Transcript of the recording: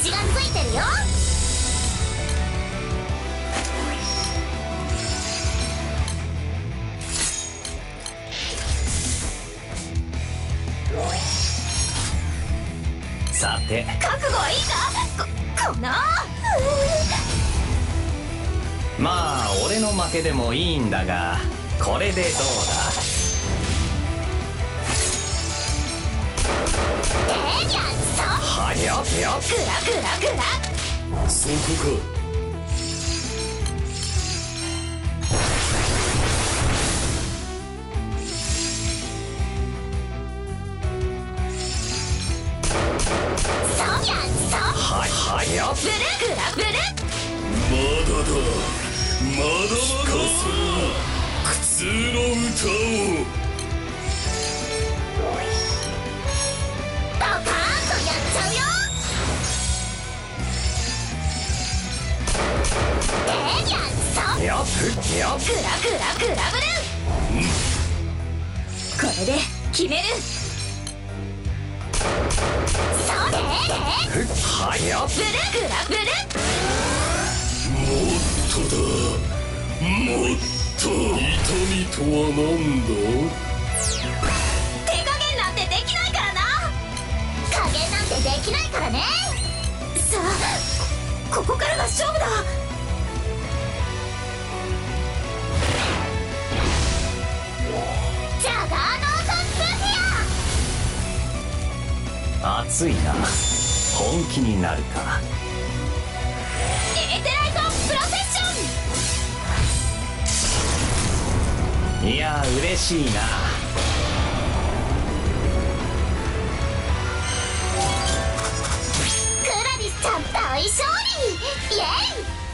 血がついてるよ。さて覚悟はいいか。こんなまあ俺の負けでもいいんだが、これでどうだ。靴の歌をよっよっ、グラブル、これで決める。そうね、はいよっ、グラブル。もっとだ、痛みとは何だ。手加減なんてできないからな。加減なんてできないからね。さあ、ここからが勝負だ。熱いな、本気になるか。エーテライトプロセッション。いや嬉しいな。クラリスちゃん大勝利、イエイ。